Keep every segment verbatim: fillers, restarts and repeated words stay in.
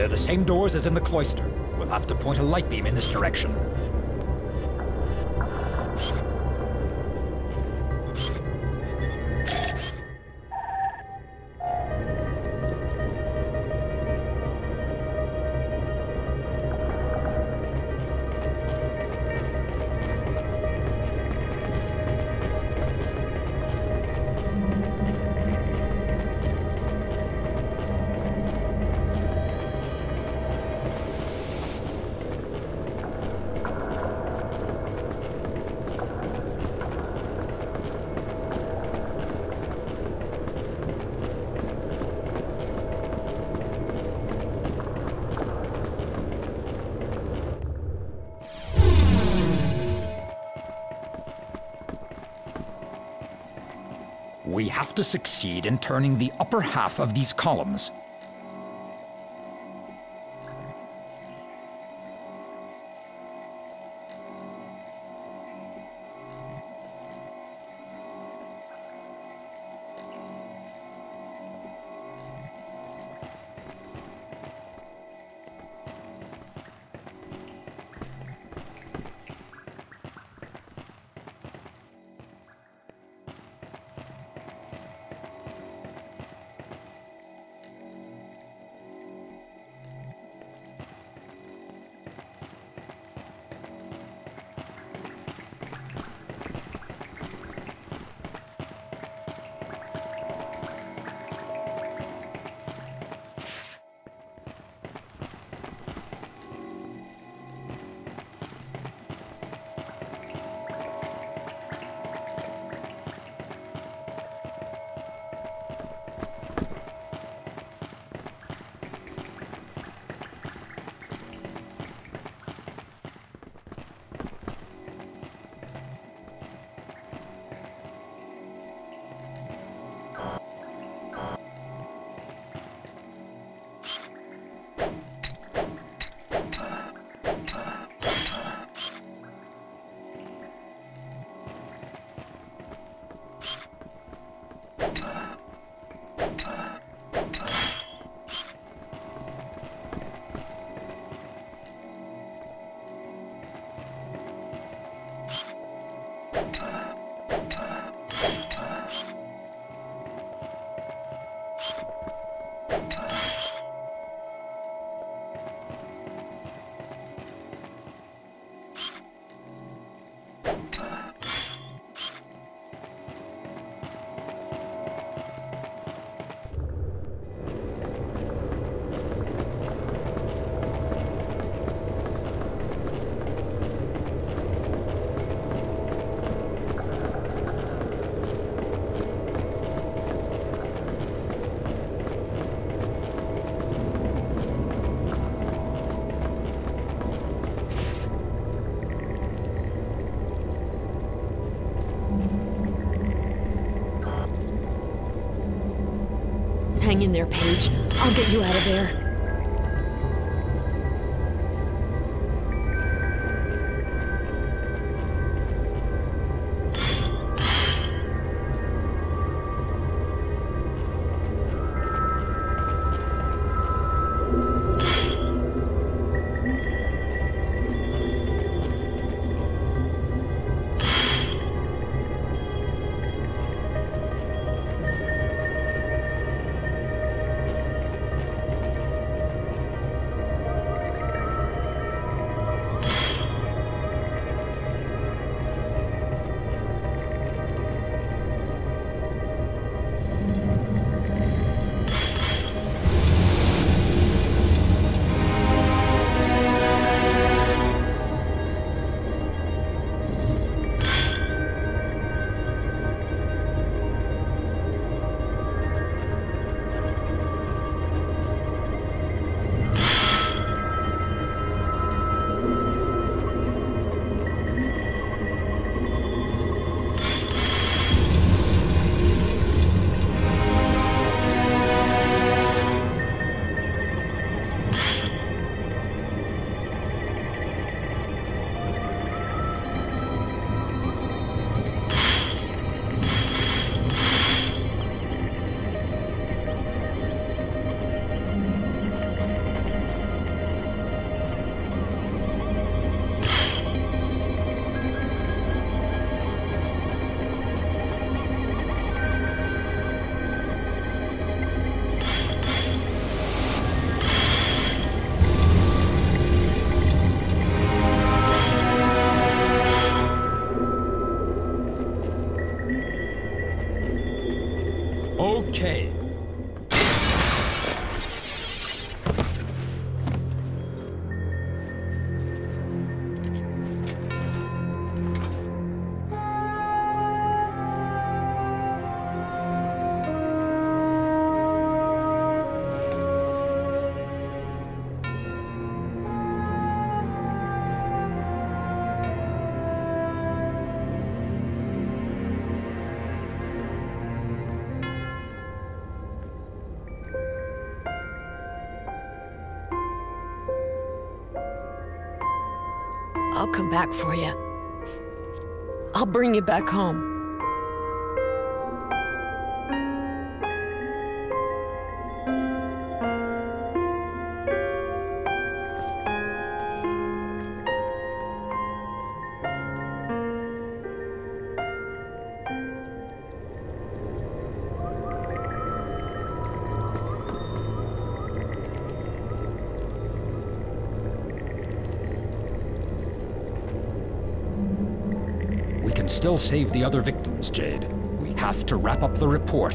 They're the same doors as in the cloister. We'll have to point a light beam in this direction. We have to succeed in turning the upper half of these columns. Hang in there, Pey'j. I'll get you out of there. I'll come back for you. I'll bring you back home. Still save the other victims, Jade. We have to wrap up the report.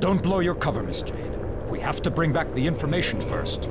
Don't blow your cover, Miss Jade. We have to bring back the information first.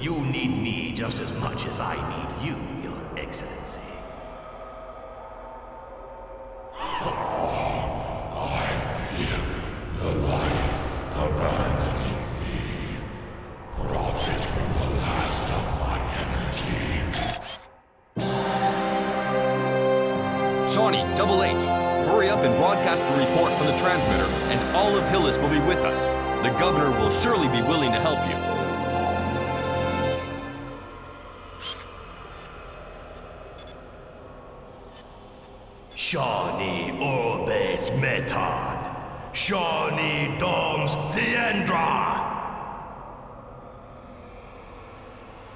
You need me just as much as I need you, Your Excellency. Shawnee Orbes Metan, Shawnee Doms Theandra.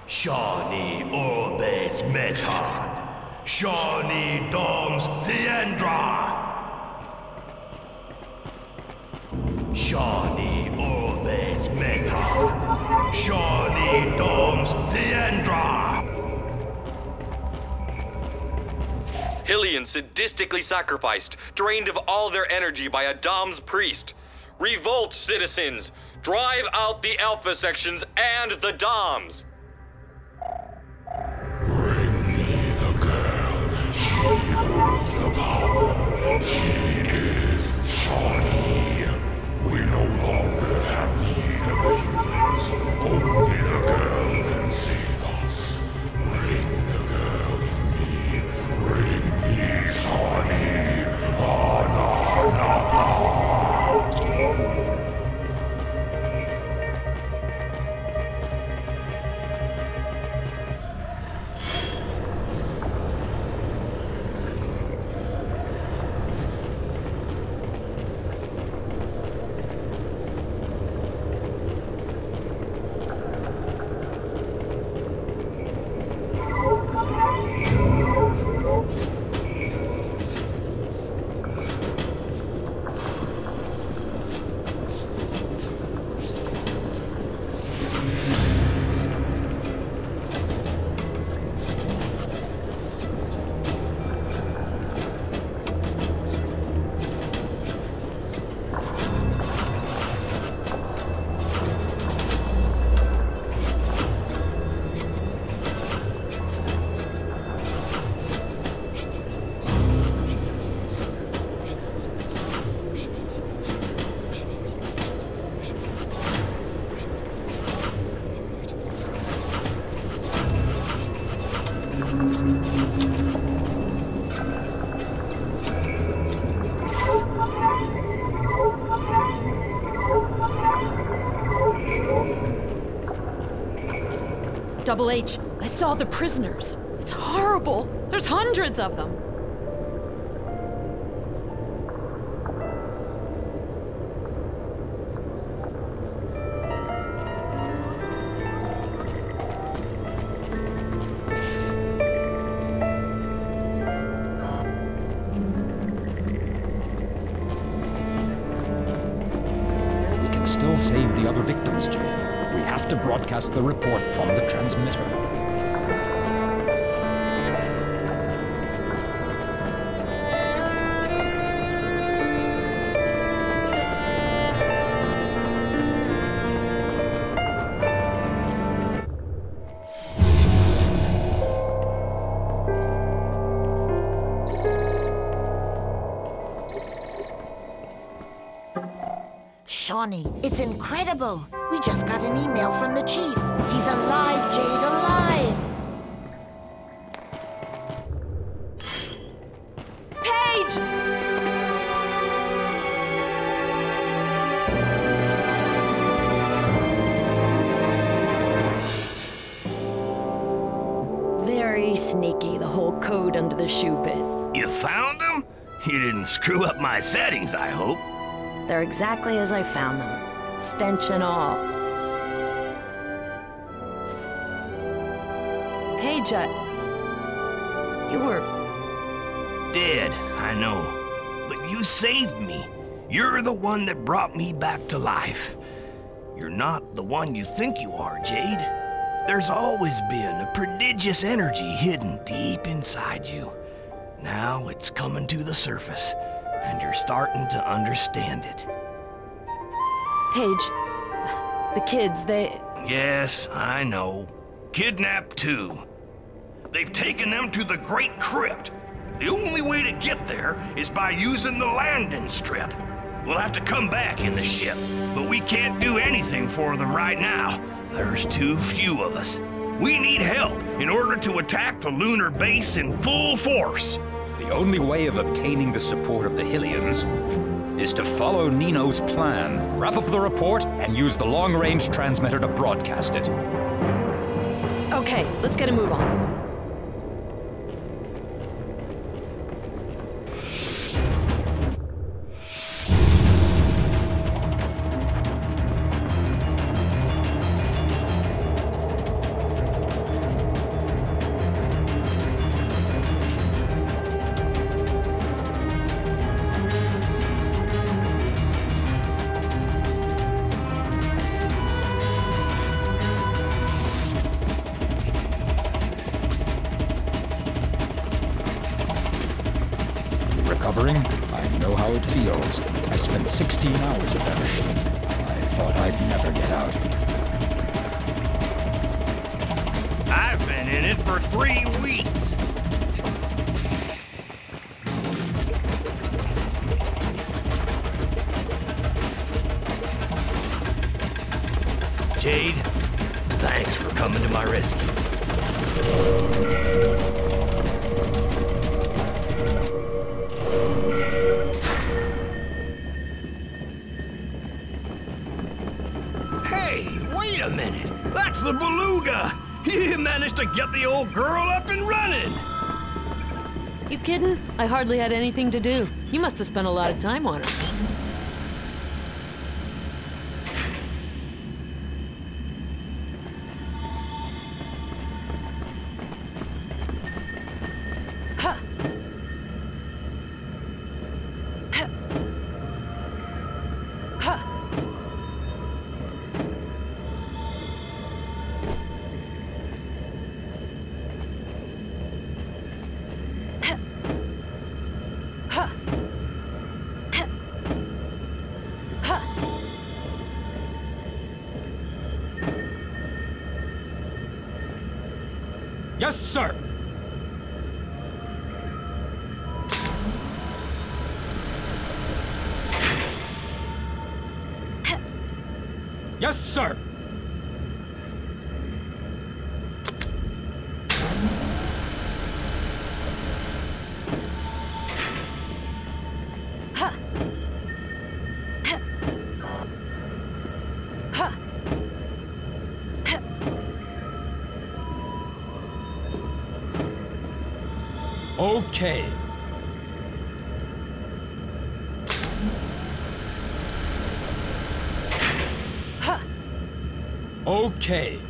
Shawnee Orbes Metan, Shawnee Doms Theandra. Shawnee Orbes Metan, Shawnee Doms Theandra. Hillyans sadistically sacrificed, drained of all their energy by a Dom's priest. Revolt, citizens! Drive out the Alpha Sections and the Doms! Bring me the girl. She holds the power. She is Shawnee. We no longer have need of humans. Only the girl can save us. Bring the girl to me. Bring Double H, I saw the prisoners. It's horrible. There's hundreds of them. We can still save the other victims, Jade. We have to broadcast the report from the transmitter. Shawnee, it's incredible. We just got an email from the chief. He's alive, Jade, alive! Pey'j! Very sneaky, the whole code under the shoe bit. You found them? You didn't screw up my settings, I hope. They're exactly as I found them, stench and all. Pey'j, I... you were... dead, I know. But you saved me. You're the one that brought me back to life. You're not the one you think you are, Jade. There's always been a prodigious energy hidden deep inside you. Now it's coming to the surface. And you're starting to understand it. Pey'j, the kids, they... Yes, I know. Kidnapped too. They've taken them to the Great Crypt. The only way to get there is by using the landing strip. We'll have to come back in the ship, but we can't do anything for them right now. There's too few of us. We need help in order to attack the lunar base in full force. The only way of obtaining the support of the Hillyans is to follow Nino's plan, wrap up the report, and use the long-range transmitter to broadcast it. Okay, let's get a move on. I know how it feels. I spent sixteen hours at that machine. I thought I'd never get out. I've been in it for three weeks. Jade, thanks for coming to my rescue. The beluga! You managed to get the old girl up and running! You kidding? I hardly had anything to do. You must have spent a lot of time on her. Yes, sir! Yes, sir! Okay. Huh. Okay.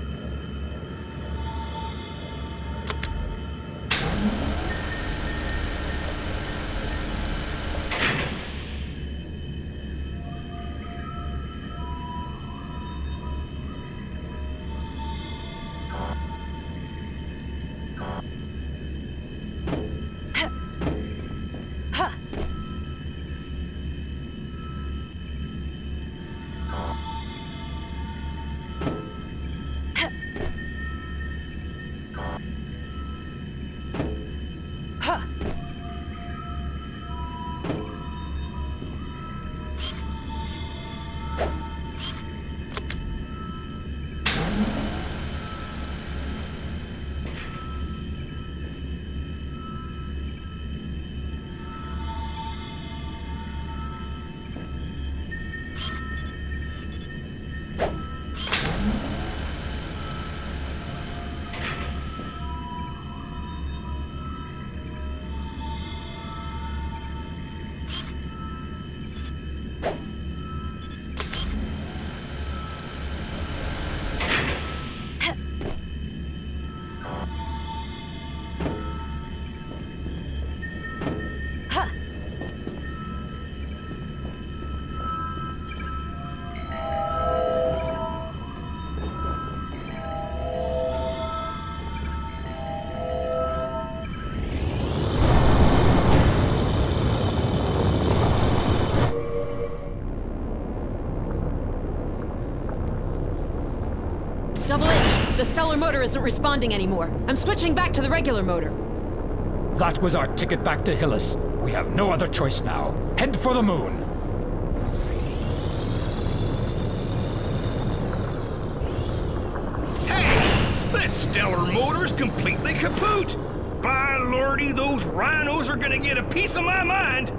The stellar motor isn't responding anymore. I'm switching back to the regular motor. That was our ticket back to Hillis. We have no other choice now. Head for the moon. Hey! This stellar motor's completely kaput! By lordy, those rhinos are gonna get a piece of my mind